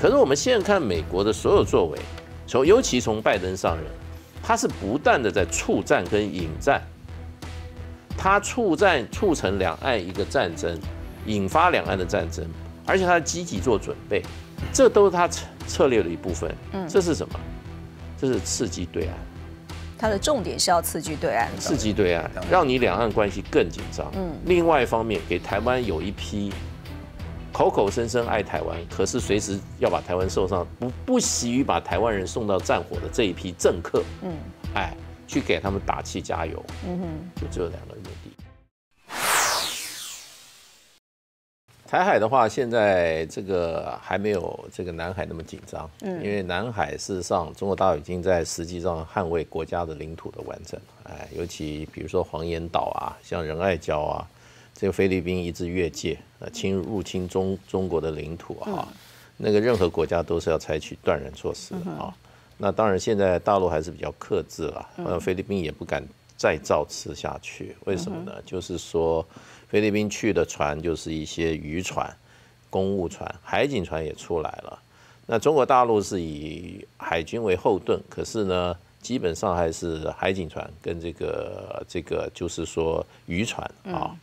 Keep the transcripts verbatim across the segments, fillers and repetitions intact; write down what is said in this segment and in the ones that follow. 可是我们现在看美国的所有作为，从尤其从拜登上任，他是不断的在促战跟引战，他促战促成两岸一个战争，引发两岸的战争，而且他积极做准备，这都是他策略的一部分。嗯，这是什么？这是刺激对岸。他的重点是要刺激对岸，刺激对岸，让你两岸关系更紧张。嗯，另外一方面，给台湾有一批。 口口声声爱台湾，可是随时要把台湾送上，不不惜于把台湾人送到战火的这一批政客，嗯，哎，去给他们打气加油，嗯哼，就只有两个目的。台海的话，现在这个还没有这个南海那么紧张，嗯，因为南海事实上中国大陆已经在实际上捍卫国家的领土的完整，哎，尤其比如说黄岩岛啊，像仁爱礁啊。 这个菲律宾一直越界，呃，侵入侵中中国的领土哈、啊，那个任何国家都是要采取断然措施的啊。那当然，现在大陆还是比较克制了，呃，菲律宾也不敢再造次下去。为什么呢？就是说，菲律宾去的船就是一些渔船、公务船、海警船也出来了。那中国大陆是以海军为后盾，可是呢，基本上还是海警船跟这个这个就是说渔船啊。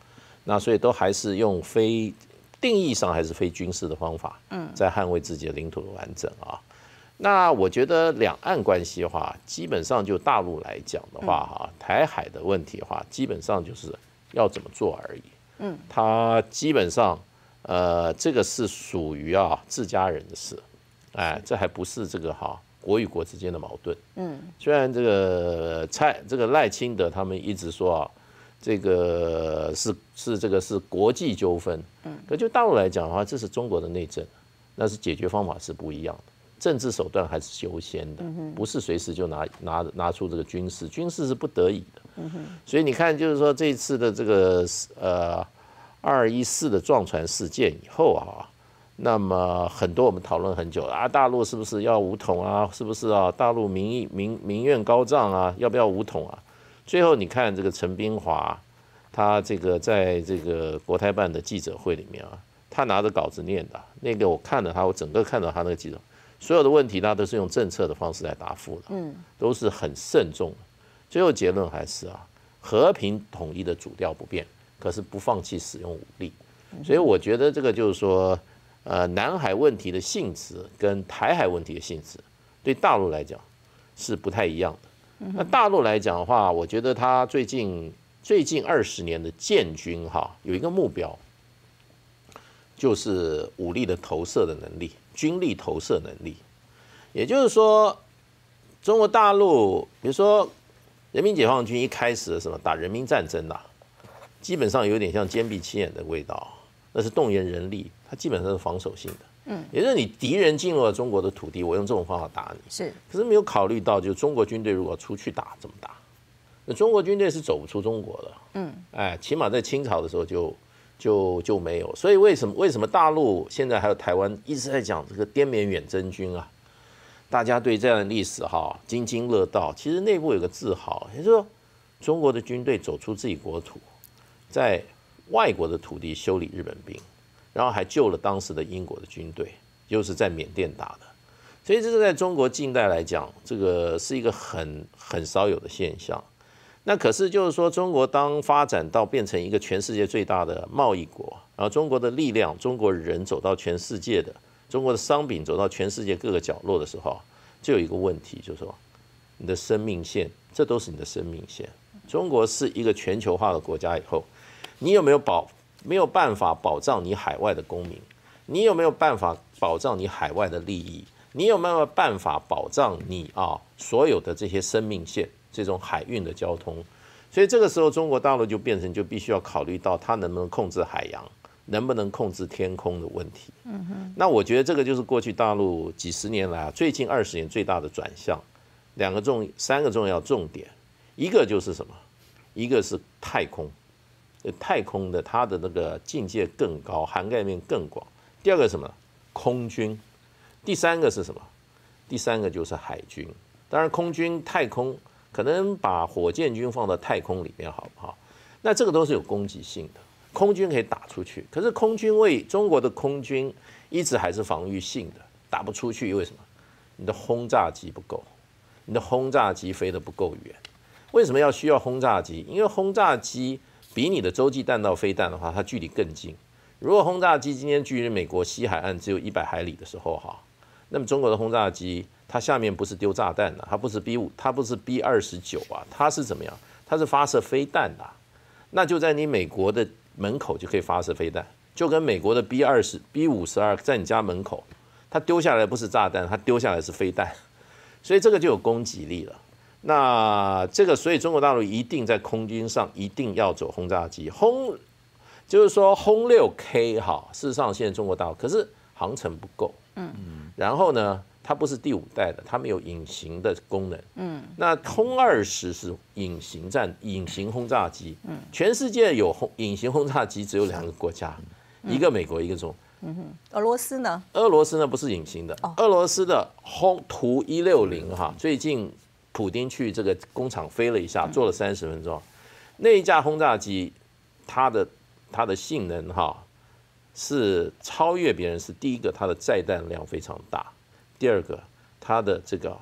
那所以都还是用非定义上还是非军事的方法，嗯，在捍卫自己的领土的完整啊。那我觉得两岸关系的话，基本上就大陆来讲的话，哈，台海的问题的话，基本上就是要怎么做而已。嗯，它基本上，呃，这个是属于啊自家人的事，哎，这还不是这个哈国与国之间的矛盾。嗯，虽然这个蔡这个赖清德他们一直说啊。 这个是是这个是国际纠纷，嗯，可就大陆来讲的话，这是中国的内政，那是解决方法是不一样的，政治手段还是优先的，不是随时就拿拿拿出这个军事，军事是不得已的，嗯哼，所以你看，就是说这次的这个呃二一四的撞船事件以后啊，那么很多我们讨论很久了啊，大陆是不是要武统啊？是不是啊？大陆民意民民怨高涨啊？要不要武统啊？ 最后你看这个陈冰华，他这个在这个国台办的记者会里面啊，他拿着稿子念的，那个我看了他，我整个看到他那个记者，所有的问题他都是用政策的方式来答复的，嗯，都是很慎重的。最后结论还是啊，和平统一的主调不变，可是不放弃使用武力。所以我觉得这个就是说，呃，南海问题的性质跟台海问题的性质，对大陆来讲是不太一样的。 那大陆来讲的话，我觉得他最近最近二十年的建军哈，有一个目标，就是武力的投射的能力，军力投射能力。也就是说，中国大陆，比如说人民解放军一开始什么打人民战争呐、啊，基本上有点像坚壁清野的味道，那是动员人力，它基本上是防守性的。 嗯，也就是你敌人进入了中国的土地，我用这种方法打你，是，可是没有考虑到，就是中国军队如果出去打怎么打？那中国军队是走不出中国的，嗯，哎，起码在清朝的时候就就就没有，所以为什么为什么大陆现在还有台湾一直在讲这个滇缅远征军啊？大家对这样的历史哈津津乐道，其实内部有个自豪，也就是说中国的军队走出自己国土，在外国的土地修理日本兵。 然后还救了当时的英国的军队，就是在缅甸打的，所以这是在中国近代来讲，这个是一个很很少有的现象。那可是就是说，中国当发展到变成一个全世界最大的贸易国，然后中国的力量、中国人走到全世界的，中国的商品走到全世界各个角落的时候，就有一个问题，就是说你的生命线，这都是你的生命线。中国是一个全球化的国家以后，你有没有保？ 没有办法保障你海外的公民，你有没有办法保障你海外的利益？你有没有办法保障你啊所有的这些生命线、这种海运的交通？所以这个时候，中国大陆就变成就必须要考虑到它能不能控制海洋，能不能控制天空的问题。嗯哼。那我觉得这个就是过去大陆几十年来啊，最近二十年最大的转向，两个重三个重要重点，一个就是什么？一个是太空。 太空的它的那个境界更高，涵盖面更广。第二个是什么？空军。第三个是什么？第三个就是海军。当然，空军、太空可能把火箭军放到太空里面，好不好？那这个都是有攻击性的。空军可以打出去，可是空军为中国的空军一直还是防御性的，打不出去，为什么？你的轰炸机不够，你的轰炸机飞得不够远。为什么要需要轰炸机？因为轰炸机比你的洲际弹道飞弹的话，它距离更近。如果轰炸机今天距离美国西海岸只有一百海里的时候，哈，那么中国的轰炸机它下面不是丢炸弹的、啊，它不是 B 五，它不是 B 二十九啊，它是怎么样？它是发射飞弹的、啊，那就在你美国的门口就可以发射飞弹，就跟美国的 B 二十、B 五十二在你家门口，它丢下来不是炸弹，它丢下来是飞弹，所以这个就有攻击力了。那这个，所以中国大陆一定在空军上一定要走轰炸机轰。就是说，轰六 K 哈，事实上现在中国大陆可是航程不够，嗯，然后呢，它不是第五代的，它没有隐形的功能，嗯，那轰二十是隐形战、隐形轰炸机，嗯，全世界有轰隐形轰炸机只有两个国家，嗯、一个美国，一个中国，嗯哼，俄罗斯呢？俄罗斯呢不是隐形的，哦、俄罗斯的轰图一六零哈，最近普丁去这个工厂飞了一下，坐了三十分钟，嗯、那一架轰炸机，它的。它的性能哈是超越别人，是第一个，它的载弹量非常大；第二个，它的这个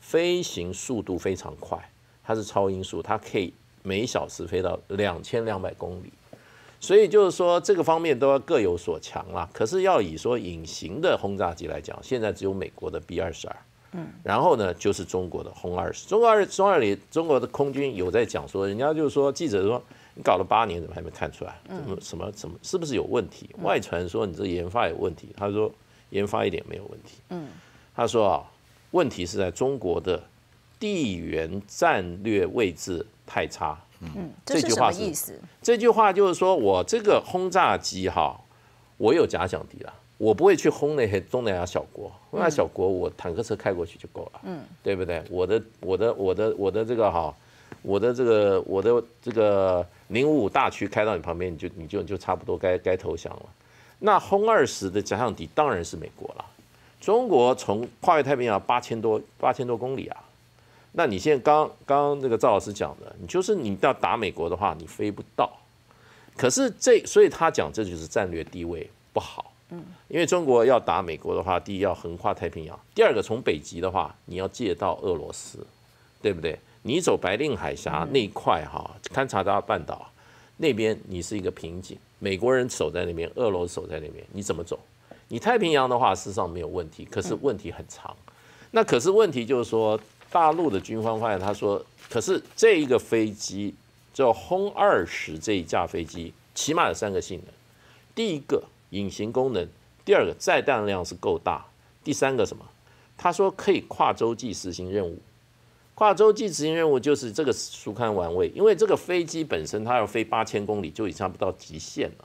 飞行速度非常快，它是超音速，它可以每小时飞到两千两百公里。所以就是说，这个方面都要各有所强啦。可是要以说隐形的轰炸机来讲，现在只有美国的 B 二十二，嗯，然后呢就是中国的轰二十，中国二中二里中国的空军有在讲说，人家就是说记者说。你搞了八年，怎么还没看出来？怎么什么怎么是不是有问题？外传说你这研发有问题，他说研发一点没有问题。嗯，他说啊，问题是在中国的地缘战略位置太差。嗯，这句话是什么意思？这句话就是说我这个轰炸机哈，我有假想敌了，我不会去轰那些东南亚小国，东南亚小国我坦克车开过去就够了。嗯，对不对？我的我的我的我的这个哈。我的这个，我的这个零五五大区开到你旁边，你就你就就差不多该该投降了。那轰二十的假想敌当然是美国了。中国从跨越太平洋八千多八千多公里啊，那你现在刚刚那个赵老师讲的，你就是你要打美国的话，你飞不到。可是这，所以他讲这就是战略地位不好。嗯，因为中国要打美国的话，第一要横跨太平洋，第二个从北极的话，你要借到俄罗斯，对不对？你走白令海峡那一块哈，勘察到半岛那边，你是一个瓶颈。美国人守在那边，俄罗斯守在那边，你怎么走？你太平洋的话，事实上没有问题，可是问题很长。那可是问题就是说，大陆的军方发现，他说，可是这一个飞机，叫轰二十这一架飞机，起码有三个性能：第一个隐形功能，第二个载弹量是够大，第三个什么？他说可以跨洲际实行任务。跨洲际执行任务就是这个苏堪玩味，因为这个飞机本身它要飞八千公里就已经差不到极限了，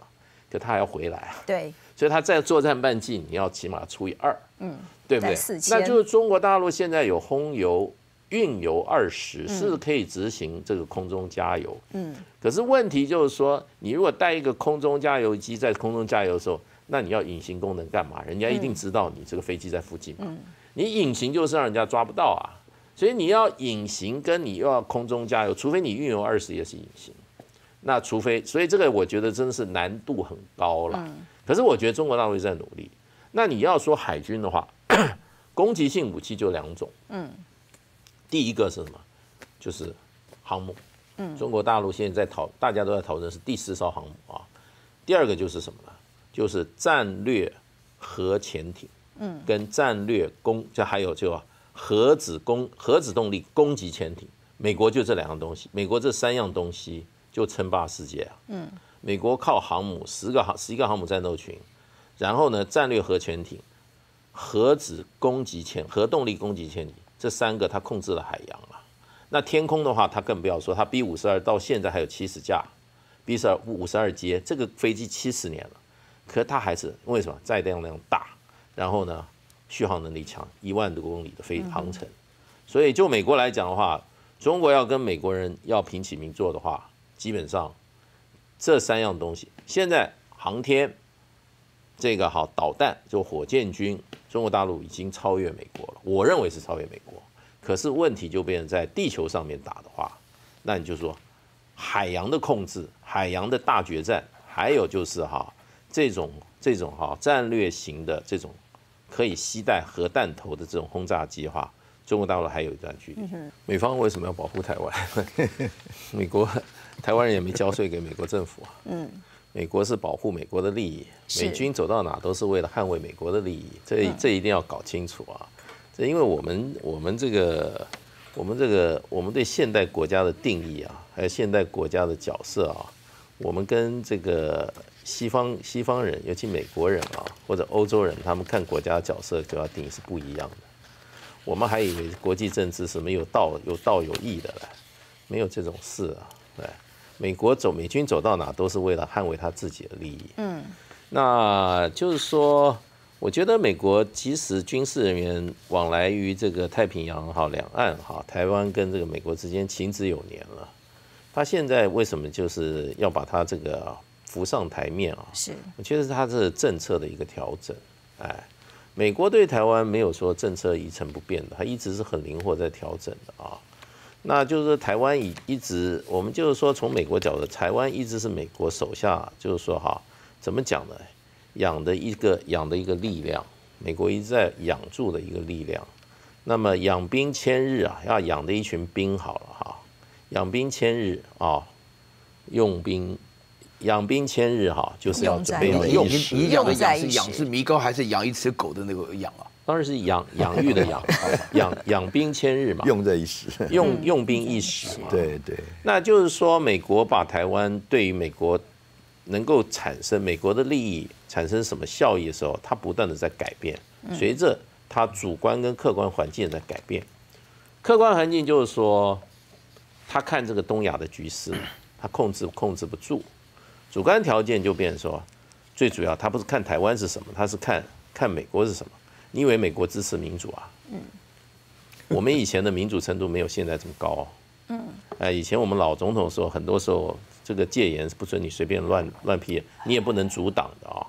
可它还要回来啊。对，所以它在作战半径你要起码除以二，嗯，对不对？那就是中国大陆现在有轰油、运油二十是可以执行这个空中加油，嗯，可是问题就是说，你如果带一个空中加油机在空中加油的时候，那你要隐形功能干嘛？人家一定知道你这个飞机在附近嘛，嗯，你隐形就是让人家抓不到啊。所以你要隐形，跟你又要空中加油，除非你运油二十也是隐形，那除非，所以这个我觉得真的是难度很高了。可是我觉得中国大陆也在努力。那你要说海军的话，攻击性武器就两种，嗯，第一个是什么？就是航母，嗯，中国大陆现在在讨，大家都在讨论是第四艘航母啊。第二个就是什么呢？就是战略核潜艇，嗯，跟战略攻，这还有就、啊。核子攻核子动力攻击潜艇，美国就这两样东西，美国这三样东西就称霸世界啊。嗯，美国靠航母，十个航十一个航母战斗群，然后呢，战略核潜艇、核子攻击潜核动力攻击潜艇，这三个它控制了海洋了。那天空的话，它更不要说，它 B 五十二到现在还有七十架 ，B 五十二阶这个飞机七十年了，可它还是为什么载量量大？然后呢？续航能力强，一万多公里的飞航程，所以就美国来讲的话，中国要跟美国人要平起平坐的话，基本上这三样东西，现在航天这个好导弹就火箭军，中国大陆已经超越美国了，我认为是超越美国。可是问题就变成在地球上面打的话，那你就说海洋的控制、海洋的大决战，还有就是哈这种这种哈战略型的这种。可以携带核弹头的这种轰炸计划，中国大陆还有一段距离。美方为什么要保护台湾？美国台湾人也没交税给美国政府啊。嗯，美国是保护美国的利益，美军走到哪都是为了捍卫美国的利益，这这一定要搞清楚啊。这因为我们我们这个我们这个我们对现代国家的定义啊，还有现代国家的角色啊，我们跟这个。 西方西方人，尤其美国人啊，或者欧洲人，他们看国家角色主要定义是不一样的。我们还以为国际政治是没有道有道有义的了，没有这种事啊。对，美国走美军走到哪都是为了捍卫他自己的利益。嗯，那就是说，我觉得美国即使军事人员往来于这个太平洋哈两岸哈，台湾跟这个美国之间情之有年了，他现在为什么就是要把他这个、啊？ 浮上台面啊，是，我觉得是它是政策的一个调整。哎，美国对台湾没有说政策一成不变的，它一直是很灵活在调整的啊。那就是台湾一一直，我们就是说从美国角度，台湾一直是美国手下，就是说哈、啊，怎么讲呢？养的一个养的一个力量，美国一直在养住的一个力量。那么养兵千日啊，要养的一群兵好了哈、啊，养兵千日啊，用兵。 养兵千日哈，就是要准备要用。你讲的养是养只米糕还是养一只狗的那个养啊？当然是养养育的养，养养兵千日嘛。用在一时，用用兵一时嘛。对对。那就是说，美国把台湾对于美国能够产生美国的利益产生什么效益的时候，它不断的在改变，随着它主观跟客观环境在改变。客观环境就是说，他看这个东亚的局势，他控制控制不住。 主观条件就变成说，最主要他不是看台湾是什么，他是看看美国是什么。你以为美国支持民主啊？嗯，我们以前的民主程度没有现在这么高、哦。嗯，哎，以前我们老总统的时候，很多时候这个戒严是不准你随便乱乱批，你也不能阻挡的啊、哦。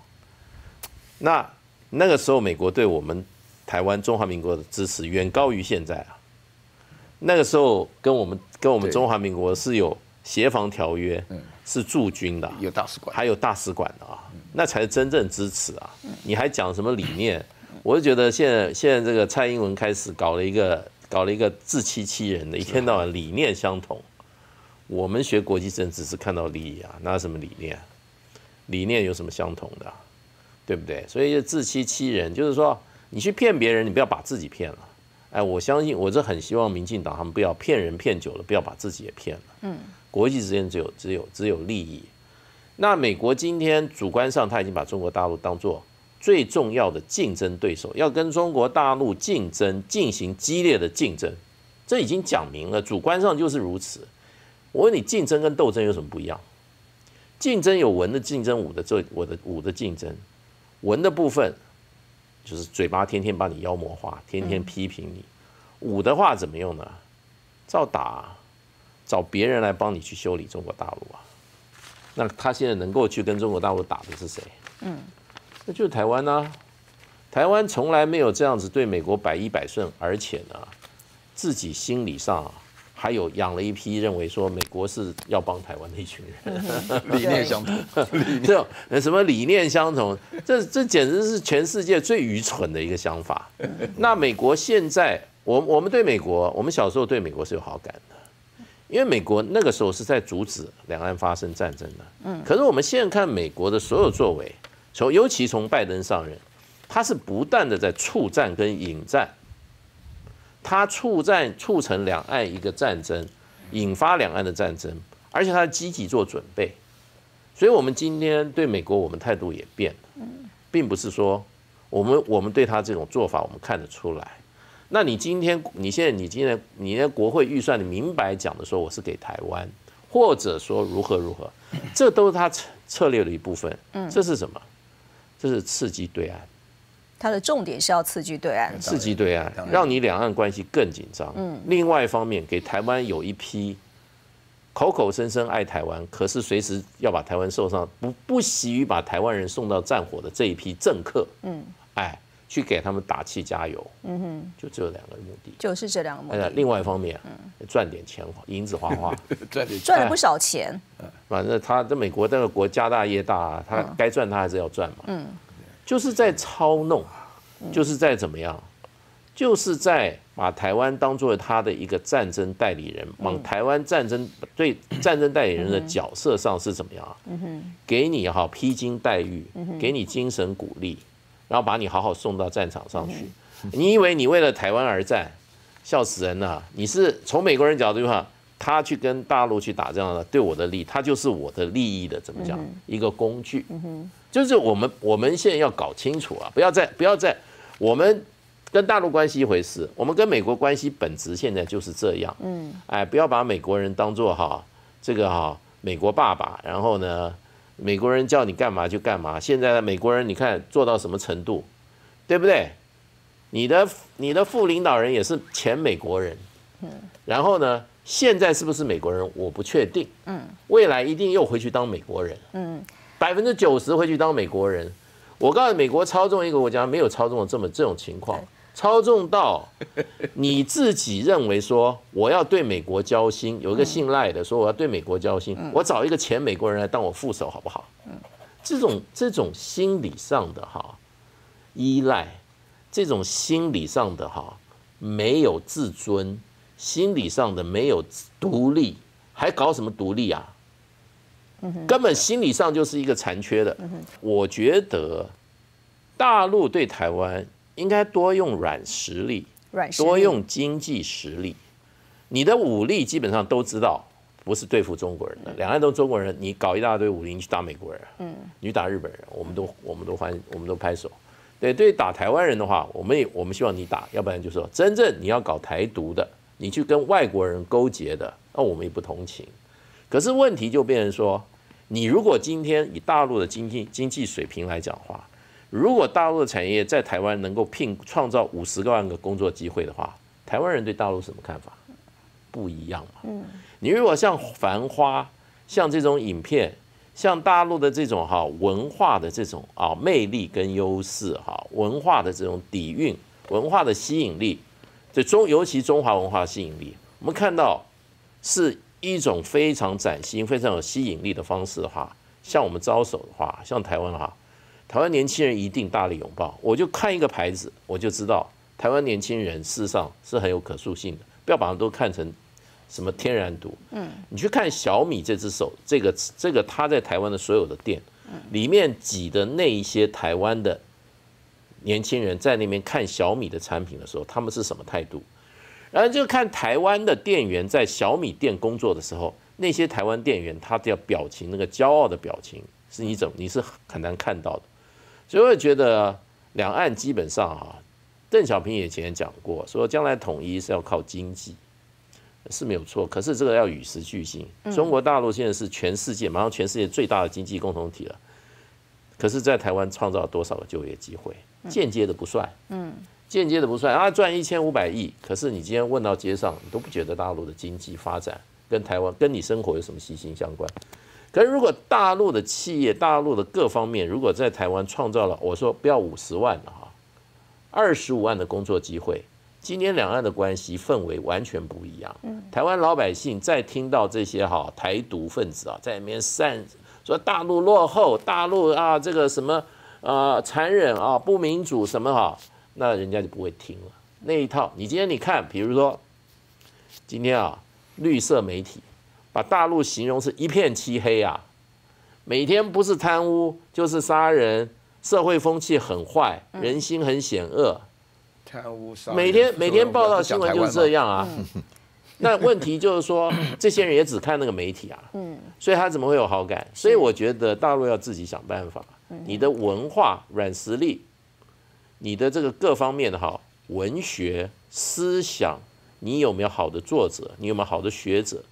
那那个时候美国对我们台湾中华民国的支持远高于现在啊。那个时候跟我们跟我们中华民国是有协防条约。嗯。 是驻军的、啊，有大使馆，还有大使馆的啊，那才是真正支持啊！你还讲什么理念？我就觉得现在现在这个蔡英文开始搞了一个搞了一个自欺欺人的，一天到晚理念相同。我们学国际政治是看到利益啊，哪有什么理念？理念有什么相同的、啊，对不对？所以就自欺欺人，就是说你去骗别人，你不要把自己骗了。哎，我相信，我这很希望民进党他们不要骗人骗久了，不要把自己也骗了。嗯。 国际之间只有只有只有利益。那美国今天主观上，他已经把中国大陆当作最重要的竞争对手，要跟中国大陆竞争，进行激烈的竞争，这已经讲明了，主观上就是如此。我问你，竞争跟斗争有什么不一样？竞争有文的竞争，武的这我的武的竞争，文的部分就是嘴巴天天把你妖魔化，天天批评你；武的话怎么用呢？照打、啊。 找别人来帮你去修理中国大陆啊，那他现在能够去跟中国大陆打的是谁？嗯，那就是台湾啊。台湾从来没有这样子对美国百依百顺，而且呢，自己心理上、啊、还有养了一批认为说美国是要帮台湾的一群人，理念相同，这种什么理念相同，这这简直是全世界最愚蠢的一个想法。那美国现在，我我们对美国，我们小时候对美国是有好感的。 因为美国那个时候是在阻止两岸发生战争的，嗯，可是我们现在看美国的所有作为，从尤其从拜登上任，他是不断的在促战跟引战，他促战促成两岸一个战争，引发两岸的战争，而且他积极做准备，所以我们今天对美国我们态度也变了，并不是说我们我们对他这种做法我们看得出来。 那你今天，你现在，你今天，你的国会预算，你明白讲的说我是给台湾，或者说如何如何，这都是他策略的一部分。嗯，这是什么？这是刺激对岸。他的重点是要刺激对岸，刺激对岸，让你两岸关系更紧张。嗯，另外一方面，给台湾有一批口口声声爱台湾，可是随时要把台湾送上，不不惜于把台湾人送到战火的这一批政客。嗯，哎。 去给他们打气加油，嗯哼，就只有两个目的，就是这两个目的。另外一方面，赚点钱，银子花花，赚点赚了不少钱。反正他在美国这个国家大业大，他该赚他还是要赚嘛。嗯，就是在操弄，就是在怎么样，就是在把台湾当作他的一个战争代理人，往台湾战争对战争代理人的角色上是怎么样啊？给你哈披荆待雨，给你精神鼓励，然后把你好好送到战场上去。你以为你为了台湾而战，笑死人了！你是从美国人角度上，他去跟大陆去打仗了，对我的利，他就是我的利益的怎么讲一个工具。就是我们我们现在要搞清楚啊，不要再不要再我们。跟大陆关系一回事，我们跟美国关系本质现在就是这样。嗯，哎，不要把美国人当作哈这个哈美国爸爸，然后呢，美国人叫你干嘛就干嘛。现在的美国人，你看做到什么程度，对不对？你的你的副领导人也是前美国人，嗯，然后呢，现在是不是美国人我不确定，嗯，未来一定又回去当美国人，嗯，百分之九十回去当美国人。我告诉你，美国操纵一个国家没有操纵这么这种情况。操纵到你自己认为说我要对美国交心，有一个信赖的说我要对美国交心，我找一个前美国人来当我副手好不好？这种这种心理上的哈依赖，这种心理上的哈没有自尊，心理上的没有独立，还搞什么独立啊？根本心理上就是一个残缺的。我觉得大陆对台湾。应该多用软实力，多用经济实力。你的武力基本上都知道，不是对付中国人的，两岸都中国人，你搞一大堆武力，你去打美国人，嗯，你去打日本人，我们都我们都欢，我们都拍手。对，对，打台湾人的话，我们也我们希望你打，要不然就说真正你要搞台独的，你去跟外国人勾结的，那我们也不同情。可是问题就变成说，你如果今天以大陆的经济经济水平来讲的话。如果大陆的产业在台湾能够聘创造五十万个工作机会的话，台湾人对大陆什么看法？不一样嘛。你如果像繁花、像这种影片、像大陆的这种哈文化的这种啊魅力跟优势哈，文化的这种底蕴、文化的吸引力，这中尤其中华文化吸引力，我们看到是一种非常崭新、非常有吸引力的方式的话，像我们招手的话，像台湾的话。台湾年轻人一定大力拥抱，我就看一个牌子，我就知道台湾年轻人事实上是很有可塑性的，不要把他们都看成什么天然毒。嗯，你去看小米这只手，这个这个他在台湾的所有的店里面挤的那一些台湾的年轻人在那边看小米的产品的时候，他们是什么态度？然后就看台湾的店员在小米店工作的时候，那些台湾店员他的表情，那个骄傲的表情，是你怎么你是很难看到的。所以我觉得两岸基本上啊，邓小平以前讲过，说将来统一是要靠经济，是没有错。可是这个要与时俱进。中国大陆现在是全世界马上全世界最大的经济共同体了，可是，在台湾创造了多少个就业机会？间接的不算，嗯，间接的不算啊，赚一千五百亿。可是你今天问到街上，你都不觉得大陆的经济发展跟台湾跟你生活有什么息息相关？可是，如果大陆的企业、大陆的各方面，如果在台湾创造了，我说不要五十万了哈，二十五万的工作机会，今天两岸的关系氛围完全不一样。台湾老百姓在听到这些哈台独分子啊在里面散说大陆落后、大陆啊这个什么呃残忍啊、不民主什么哈，那人家就不会听了那一套。你今天你看，比如说今天啊绿色媒体。把大陆形容是一片漆黑啊，每天不是贪污就是杀人，社会风气很坏，人心很险恶，贪污杀人，每天每天报道新闻就是这样啊。那问题就是说，这些人也只看那个媒体啊，所以他怎么会有好感？所以我觉得大陆要自己想办法，你的文化软实力，你的这个各方面的哈文学思想，你有没有好的作者？你有没有好的学者？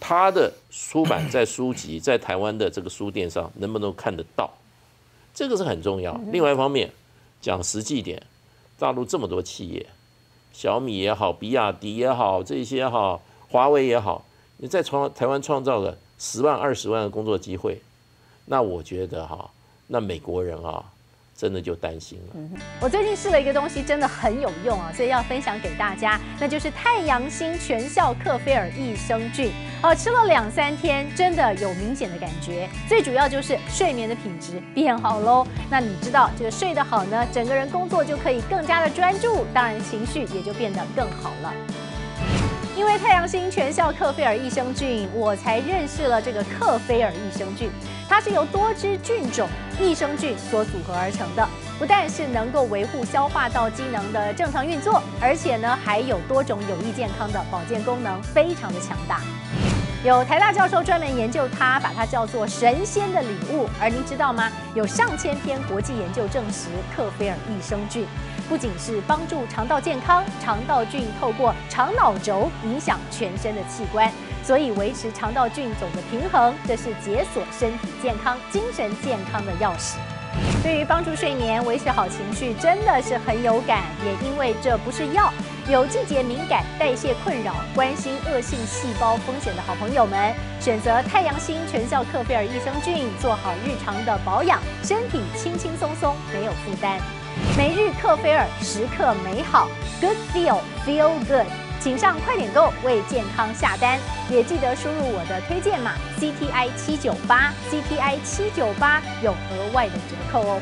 他的出版在书籍在台湾的这个书店上能不能看得到，这个是很重要。另外一方面，讲实际点，大陆这么多企业，小米也好，比亚迪也好，这些也好，华为也好，你在台湾创造了十万、二十万的工作机会，那我觉得哈，那美国人啊，真的就担心了。嗯，我最近试了一个东西，真的很有用啊，所以要分享给大家，那就是太阳星全效克菲尔益生菌。哦，吃了两三天，真的有明显的感觉。最主要就是睡眠的品质变好喽。那你知道这个睡得好呢，整个人工作就可以更加的专注，当然情绪也就变得更好了。 因为太阳星全效克菲尔益生菌，我才认识了这个克菲尔益生菌。它是由多支菌种益生菌所组合而成的，不但是能够维护消化道机能的正常运作，而且呢还有多种有益健康的保健功能，非常的强大。有台大教授专门研究它，把它叫做神仙的礼物。而您知道吗？有上千篇国际研究证实，克菲尔益生菌 不仅是帮助肠道健康，肠道菌透过肠脑轴影响全身的器官，所以维持肠道菌总的平衡，这是解锁身体健康、精神健康的钥匙。对于帮助睡眠、维持好情绪，真的是很有感。也因为这不是药，有季节敏感、代谢困扰、关心恶性细胞风险的好朋友们，选择太阳星全效克菲尔益生菌，做好日常的保养，身体轻轻松松，没有负担。 每日克菲尔，时刻美好 ，Good Feel Feel Good， 请上快点购为健康下单，也记得输入我的推荐码 C T I 七九八 C T I 七九八有额外的折扣哦。